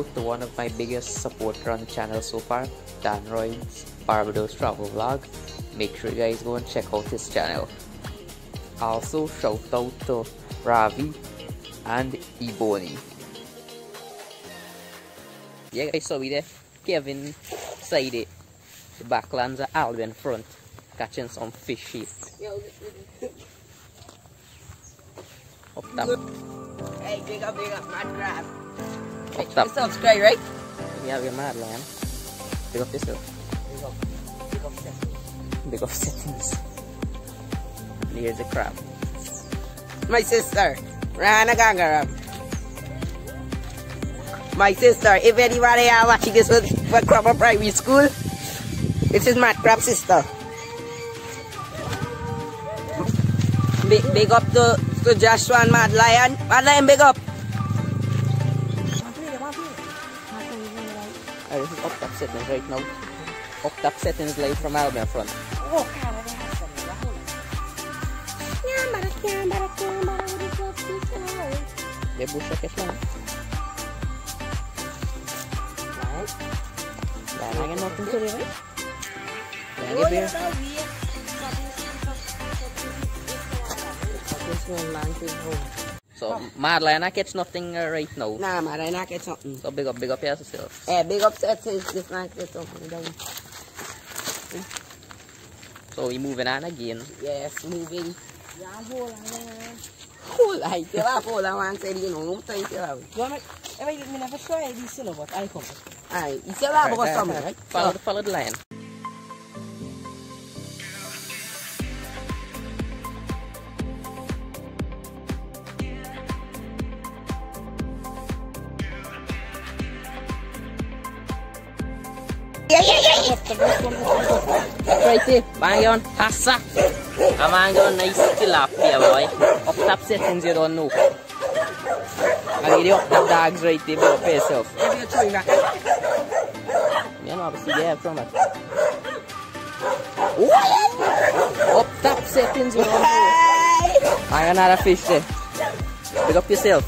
out to one of my biggest supporter on the channel so far, Dan Roy's Barbados Travel Vlog. Make sure you guys go and check out his channel. Also shout out to Ravi and Ebony. Yeah guys, so we there, Kevin side it, the backlands are Albion front, catching some fish here. Up top. Hey, big up, mad crab. Up top. You subscribe, right? Yeah, we're mad, man. Big up yourself. Big up settings. Big up settings. And here's the crab. My sister, Rana Gangaram. My sister, if anybody are watching this for Crab Primary School, this is Mad Crab's sister. Big up to Joshua and Mad Lion. Mad Lion, big up. This is up top settings right now. Up top settings live from Albion front. They bush up at one. Right. I get nothing to do, right? So, Madeline, I catch nothing right now. Nah, Madeline, I catch something. So, big up yourself. Yeah, big up yourself. Just like this one. So, we moving on again. Yes, moving. Cool, I tell her, cool, I want to say, you know, thank you. I never try this, you know, but I come. Alright, you still have got something, right? Follow the line. Right there, bang on, Hassa. I'm hang on, nice tilapia, boy. Up top settings you don't know. I'll get up the dogs right there, bro, for yourself. Man, obviously, they have from it. Up top settings, you don't know. Hang on, another fish there. Pick up yourself.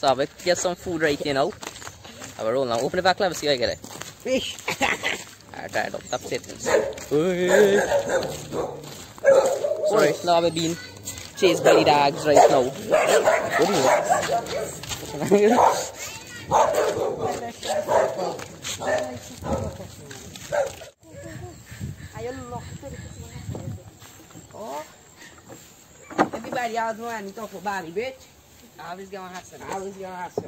So we get some food right here now. Have a roll now. Open the back level, see how you get it. Fish! Alright, try it up top settings. Sorry, now we've been chased by the dogs right now. Everybody else want to talk about Bobby, bitch. I was gonna have some.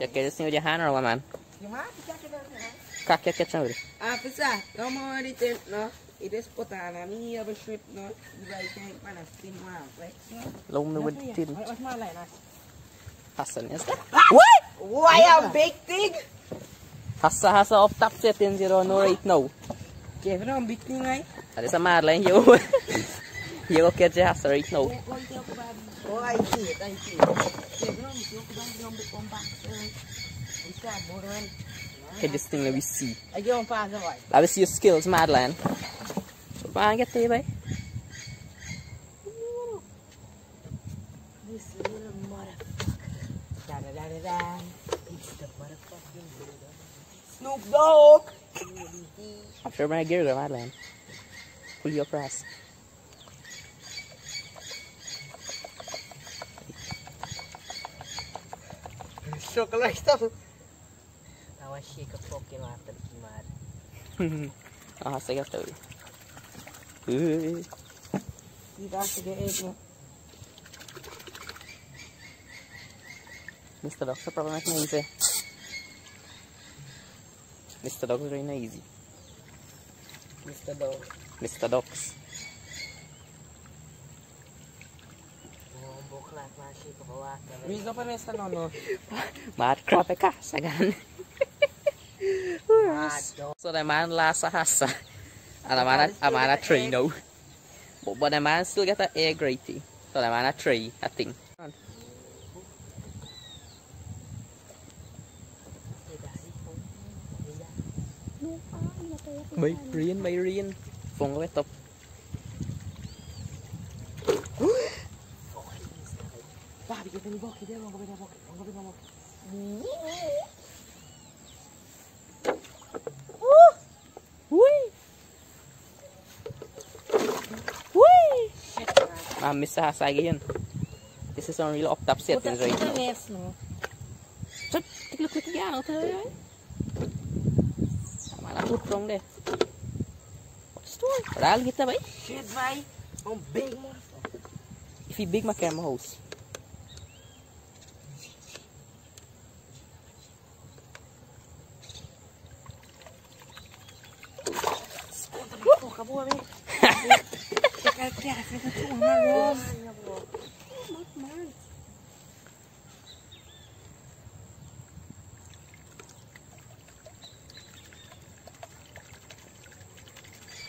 You get this thing with your hand or what, man? Your hand? Cock your kitchen with it. Officer, don't mind it, no. It is put on, I mean, you have a shrimp, no. You guys can't find a steam one, right? Low me with the tin. What's my line? Hassan, is that? What? Why a big thing? Hassa off top settings, you don't know right now. Kevin, I'm beating right? That is a mad line, you. You go catch Hassa right now. Oh, I see it, I see it. Kevin, I'm beating back. Okay, this thing that we see. I don't pass away. I will see your skills, Madeline. So, man, get there, boy. This little motherfucker. Da da da da da. It's the motherfucking little Snoop Dogg. I'm sure my girl, Madeline. Pull your press. Chocolate stuff. I want to shake a fucking lot of the mad. Ah, so you got to. You got to get it, man. Mr. Dog's a problem, it's not easy. Mr. Dog's really not easy. Mr. Dog. Mr. Dog's. Raise up a Mr. No, no. Mad crap, a cash again. So the man lost a Hassa and a man a tray now. But the man still get an egg gritty. So the man a tray, I think. My rain, phone wet up. Bobby, you're going to walk it there, I'm going to walk it, Mr. Hassa again. This is some real up top settings right now. Take a look at the gun out there. I'm gonna put from there. What's the story? But I'll get the bite. Shit, bye. I'm big, motherfucker. If you big, my camera house.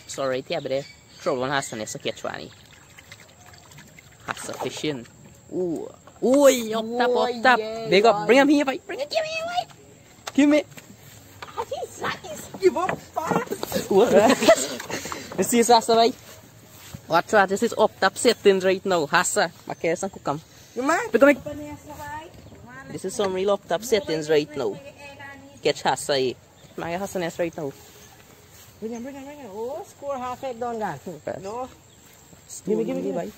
Sorry, yeah, but trouble on Hassa is a catch one. Hassa fishing. Ooh, ooh, up top, yeah, big up. Bring him here, boy. Bring him here, boy. Give me. How these ladies give up fast? What? This is Hassa, boy. Watch out, this is up top settings right now. Hassa, my case and cook him. This is some real up top settings right now. Catch Hassa, eh? My Hassa is right now. Bring him. Oh, score half egg down, guys. No. Give me, boy.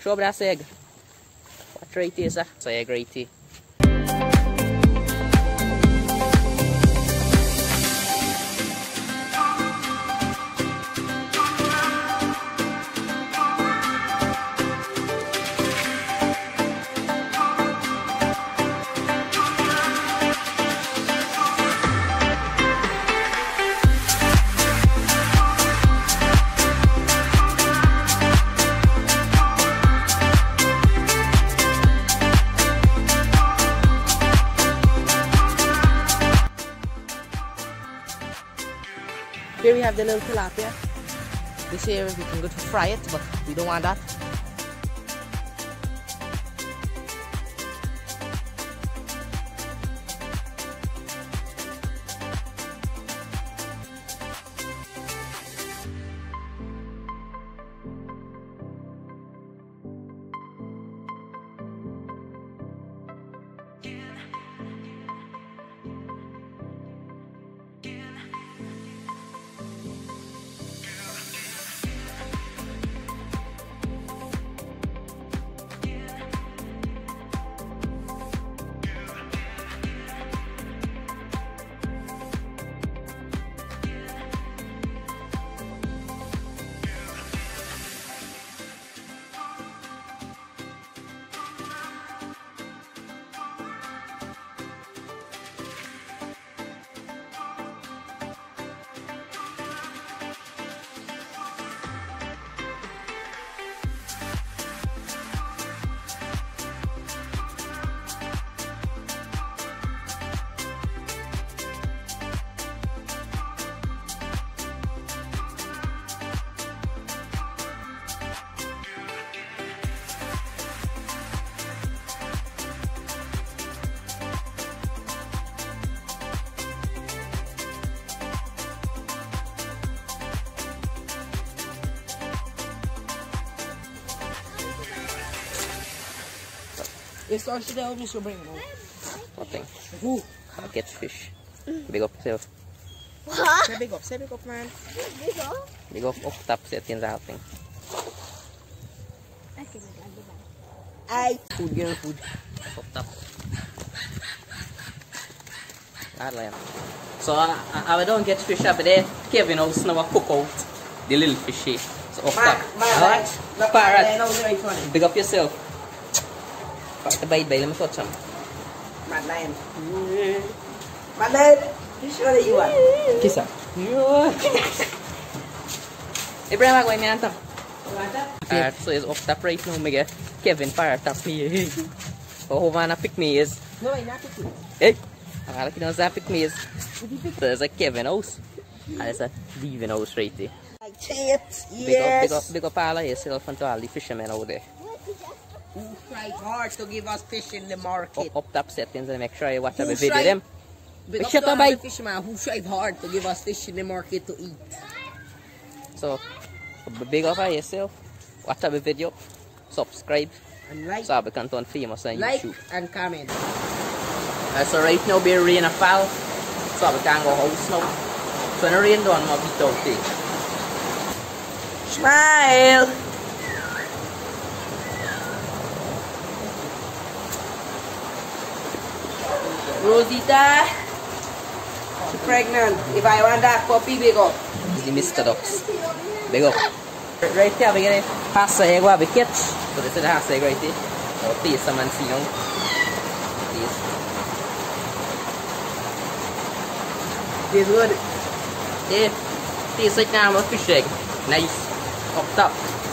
Show brass egg. What right is that? It's egg right here. Here we have the little tilapia. This here we can go to fry it, but we don't want that. It starts today, I'll just bring one. What thing? Ooh. I'll get fish. Big up yourself. What? Say big up, man. Big up? Big up, up top, set in the thing. I food, girl, food. Up top. So I don't get fish up there. Kevin also now cook out the little fish. So up top. Alright? Parrot. Big up yourself. Fuck the bite, let me touch him. My lion. My lion. You sure that you are? Kiss her. Ibrahim, I'm going to answer. Alright, so it's up top right now. Me get Kevin parrot up me. So who wanna pick me is? No, I not pick me. Hey. I like those epic maze. There's a Kevin house. And there's a Devin house right there. Like chips, yes. Big up all of yourself and to all the fishermen out there. Who tried hard to give us fish in the market? Up top settings and make sure you watch every video of them. Big up to all the fishermen who tried hard to give us fish in the market to eat. So, big up all yourself. Watch every video. Subscribe. And like. So I become famous on YouTube. Like and comment. So right now be rain a fall, so we can't go house now. So when the rain down, we'll be out there. Smile! Rosita! She's pregnant. If I want that puppy, big up. The Mr. Ducks. Big up. Right here, we get a Hassa egg we catch. So this is the Hassa egg right there. I'll taste them and see them. This good. Yeah, tastes like normal fish egg. Nice. Up top.